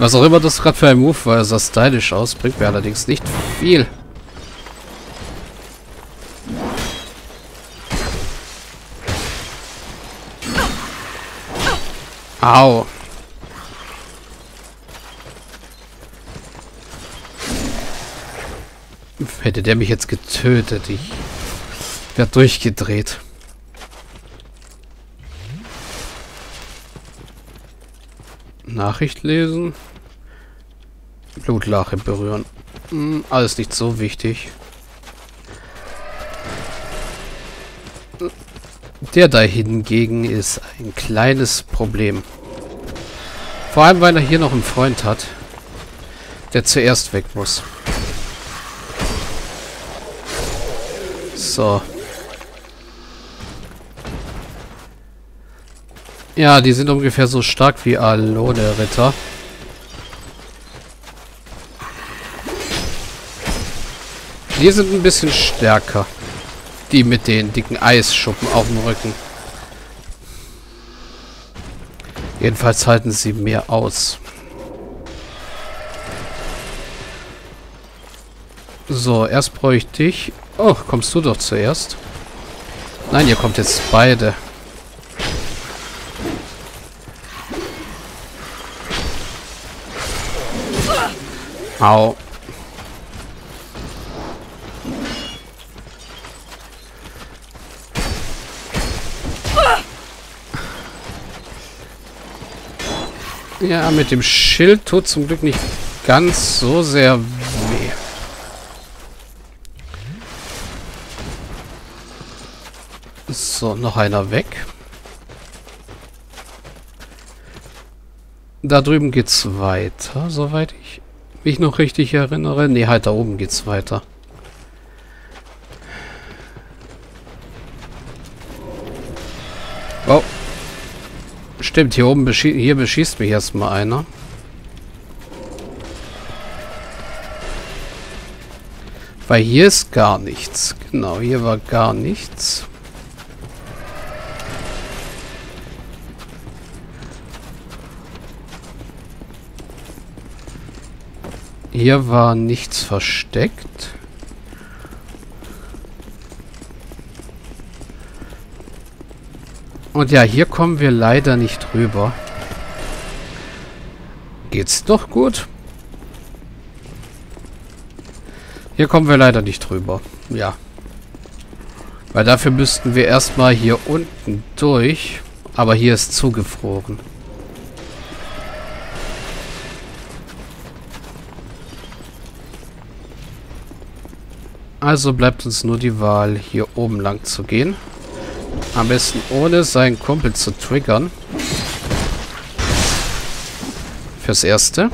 Was auch immer das gerade für ein Move war, er sah stylisch aus, bringt mir allerdings nicht viel. Au. Hätte der mich jetzt getötet, ich werde durchgedreht. Nachricht lesen. Blutlache berühren. Alles nicht so wichtig. Der da hingegen ist ein kleines Problem. Vor allem, weil er hier noch einen Freund hat, der zuerst weg muss. So. Ja, die sind ungefähr so stark wie Alone Ritter. Die sind ein bisschen stärker. Die mit den dicken Eisschuppen auf dem Rücken. Jedenfalls halten sie mehr aus. So, erst bräuchte ich... Oh, kommst du doch zuerst? Nein, ihr kommt jetzt beide. Au. Ja, mit dem Schild tut zum Glück nicht ganz so sehr weh. So, noch einer weg. Da drüben geht's weiter, soweit ich mich noch richtig erinnere. Ne, halt da oben geht's weiter. Oh. Stimmt, hier oben beschießt mich erstmal einer. Weil hier ist gar nichts. Genau, hier war gar nichts. Hier war nichts versteckt. Und ja, hier kommen wir leider nicht rüber. Geht's doch gut? Hier kommen wir leider nicht rüber. Ja. Weil dafür müssten wir erstmal hier unten durch. Aber hier ist zugefroren. Also bleibt uns nur die Wahl, hier oben lang zu gehen. Am besten ohne seinen Kumpel zu triggern. Fürs Erste.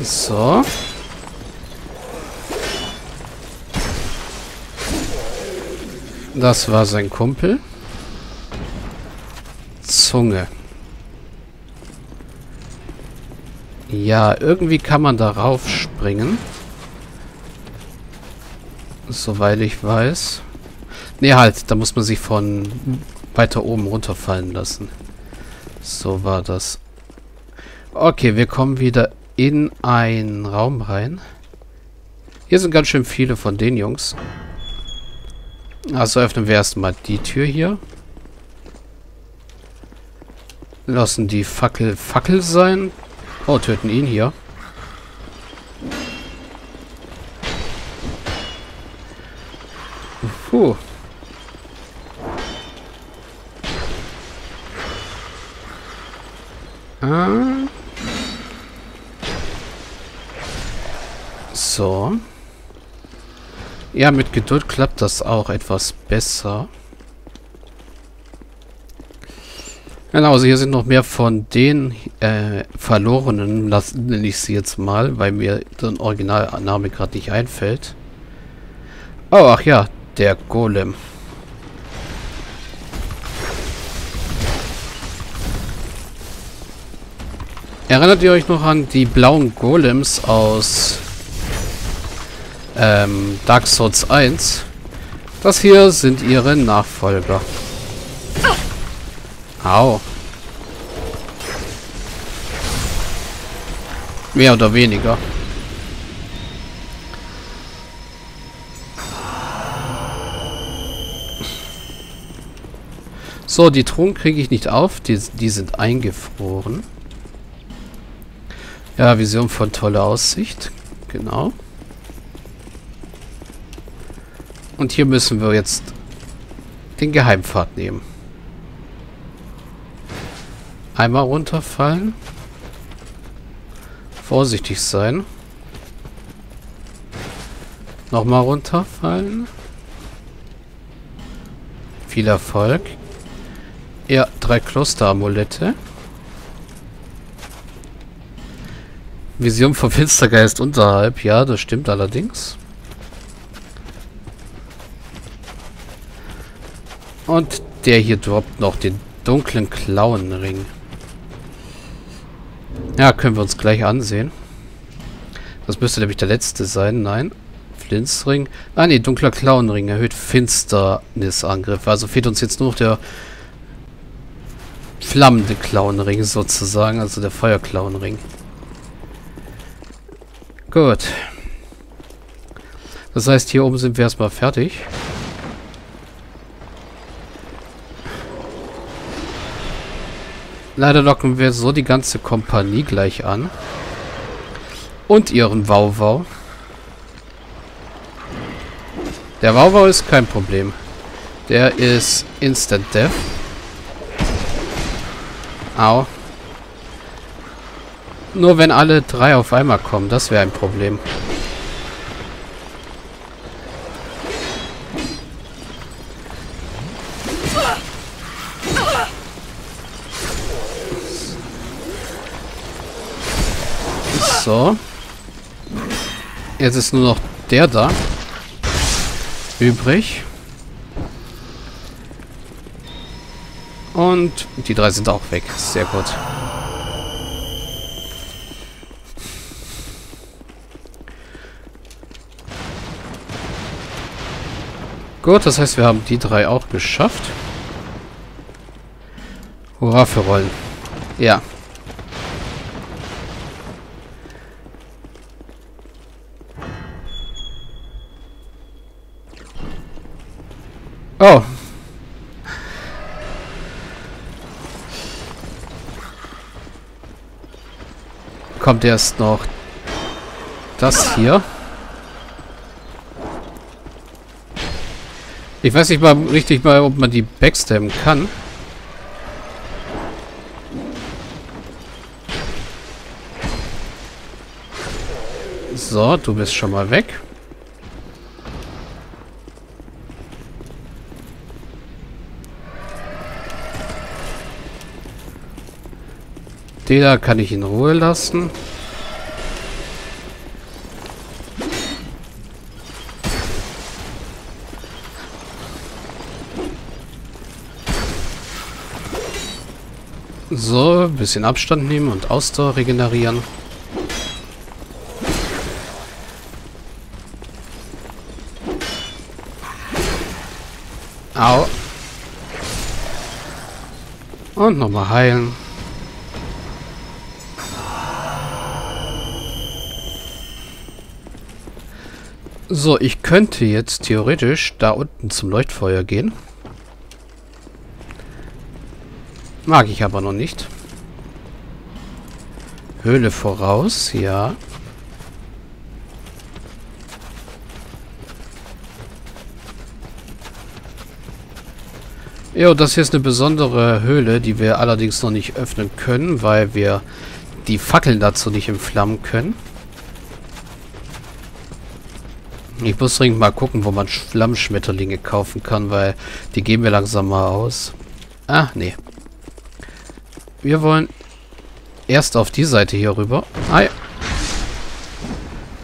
So. Das war sein Kumpel. Zunge. Ja, irgendwie kann man darauf springen. Soweit ich weiß. Ne, halt, da muss man sich von weiter oben runterfallen lassen. So war das. Okay, wir kommen wieder in einen Raum rein. Hier sind ganz schön viele von den Jungs. Also öffnen wir erstmal die Tür hier. Lassen die Fackel sein. Oh, töten ihn hier. Puh. So. Ja, mit Geduld klappt das auch etwas besser. Genau, also hier sind noch mehr von den Verlorenen, nenne ich sie jetzt mal, weil mir der Originalname gerade nicht einfällt. Oh, ach ja, der Golem. Erinnert ihr euch noch an die blauen Golems aus Dark Souls 1? Das hier sind ihre Nachfolger. Au. Mehr oder weniger. So, die Truhen kriege ich nicht auf. Die sind eingefroren. Ja, Vision von toller Aussicht. Genau. Und hier müssen wir jetzt den Geheimpfad nehmen. Einmal runterfallen. Vorsichtig sein. Nochmal runterfallen. Viel Erfolg. Ja, 3 Klosteramulette. Vision vom Finstergeist unterhalb. Ja, das stimmt allerdings. Und der hier droppt noch den dunklen Klauenring. Ja, können wir uns gleich ansehen. Das müsste nämlich der letzte sein. Nein. Flinzring. Ah, ne, dunkler Klauenring. Erhöht Finsternisangriff. Also fehlt uns jetzt nur noch der flammende Klauenring sozusagen, also der Feuerklauenring. Gut. Das heißt, hier oben sind wir erstmal fertig. Leider locken wir so die ganze Kompanie gleich an. Und ihren Wauwau. Der Wauwau ist kein Problem. Der ist Instant Death. Au. Nur wenn alle 3 auf einmal kommen, das wäre ein Problem. So. Jetzt ist nur noch der da übrig. Und die 3 sind auch weg. Sehr gut. Gut, das heißt, wir haben die 3 auch geschafft. Hurra für Rollen. Ja. Oh. Kommt erst noch das hier. Ich weiß nicht mal richtig, ob man die backstabben kann. So, du bist schon mal weg. Den da kann ich in Ruhe lassen. So, ein bisschen Abstand nehmen und Ausdauer regenerieren. Au. Und nochmal heilen. So, ich könnte jetzt theoretisch da unten zum Leuchtfeuer gehen. Mag ich aber noch nicht. Höhle voraus, ja. Jo, das hier ist eine besondere Höhle, die wir allerdings noch nicht öffnen können, weil wir die Fackeln dazu nicht entflammen können. Ich muss dringend mal gucken, wo man Flammschmetterlinge kaufen kann, weil die geben wir langsam mal aus. Ah, nee. Wir wollen erst auf die Seite hier rüber. Hi.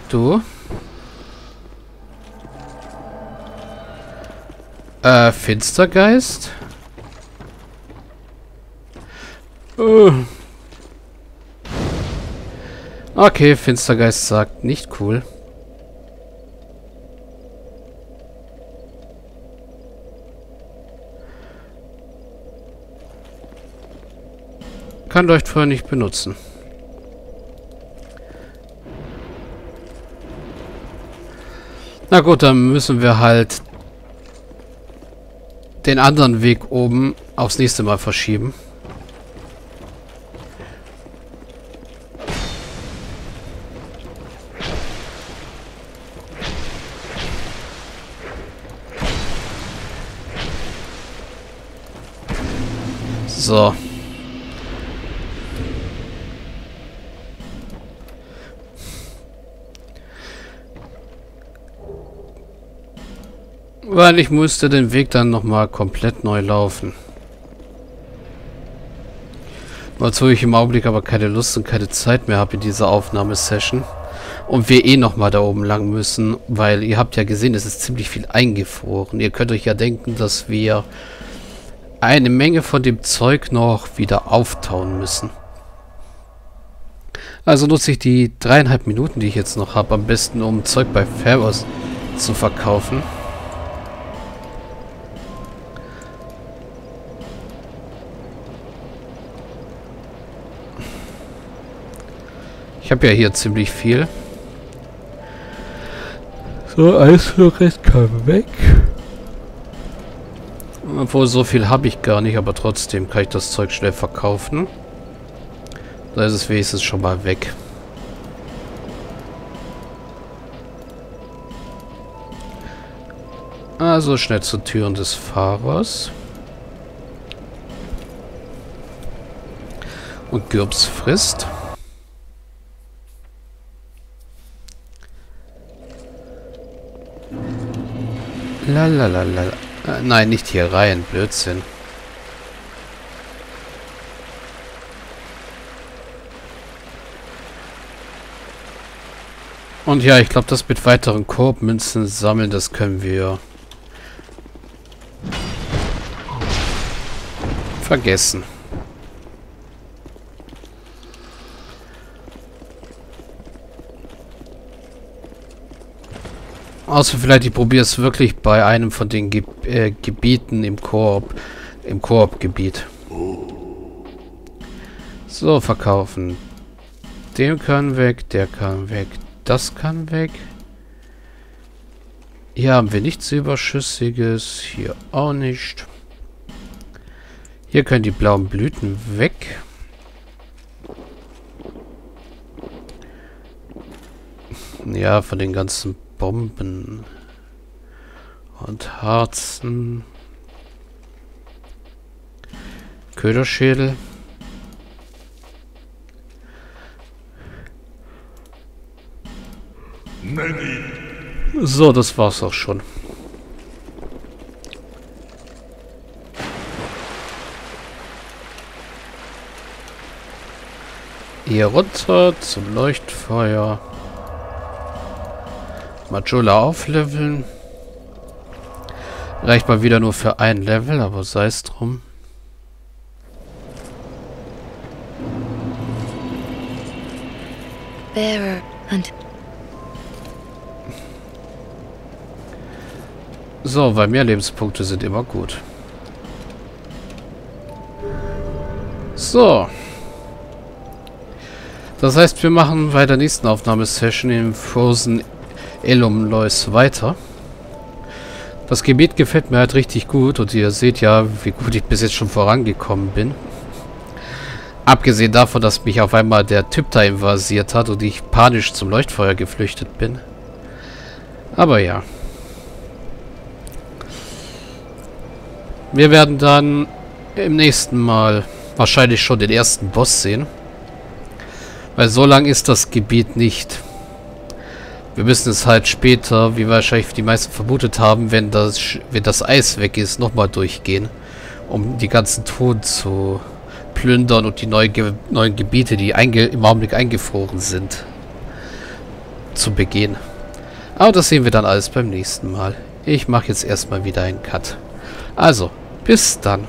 Du. Finstergeist? Okay, Finstergeist sagt, nicht cool. Kann Leuchtfeuer nicht benutzen. Na gut, dann müssen wir halt den anderen Weg oben aufs nächste Mal verschieben. So. Weil ich müsste den Weg dann nochmal komplett neu laufen. Wozu ich im Augenblick aber keine Lust und keine Zeit mehr habe in dieser Aufnahmesession. Und wir eh nochmal da oben lang müssen, weil ihr habt ja gesehen, es ist ziemlich viel eingefroren. Ihr könnt euch ja denken, dass wir eine Menge von dem Zeug noch wieder auftauen müssen. Also nutze ich die 3,5 Minuten, die ich jetzt noch habe, am besten, um Zeug bei Fairboss zu verkaufen. Ich habe ja hier ziemlich viel. So, Eisflurrest kann weg. Obwohl, so viel habe ich gar nicht, aber trotzdem kann ich das Zeug schnell verkaufen. Da ist es wenigstens schon mal weg. Also schnell zu Türen des Fahrers. Und Gürbs frisst. Lalalala. Nein, nicht hier rein. Blödsinn. Und ja, ich glaube, das mit weiteren Korbmünzen sammeln, das können wir vergessen. Außer vielleicht, ich probiere es wirklich bei einem von den Gebieten im Koop-Gebiet. So, verkaufen. Dem kann weg, der kann weg, das kann weg. Hier haben wir nichts Überschüssiges, hier auch nicht. Hier können die blauen Blüten weg. Ja, von den ganzen Bomben und Harzen, Köderschädel. So, das war's auch schon. Hier runter zum Leuchtfeuer. Majula aufleveln. Reicht mal wieder nur für ein Level, aber sei es drum. Bearer und so, weil mehr Lebenspunkte sind immer gut. So. Das heißt, wir machen bei der nächsten Aufnahmesession im Frozen Elum weiter. Das Gebiet gefällt mir halt richtig gut und ihr seht ja, wie gut ich bis jetzt schon vorangekommen bin. Abgesehen davon, dass mich auf einmal der Typ da invasiert hat und ich panisch zum Leuchtfeuer geflüchtet bin. Aber ja. Wir werden dann im nächsten Mal wahrscheinlich schon den ersten Boss sehen. Weil so lang ist das Gebiet nicht. Wir müssen es halt später, wie wahrscheinlich die meisten vermutet haben, wenn das Eis weg ist, nochmal durchgehen, um die ganzen Truhen zu plündern und die neuen Gebiete, die im Augenblick eingefroren sind, zu begehen. Aber das sehen wir dann alles beim nächsten Mal. Ich mache jetzt erstmal wieder einen Cut. Also, bis dann.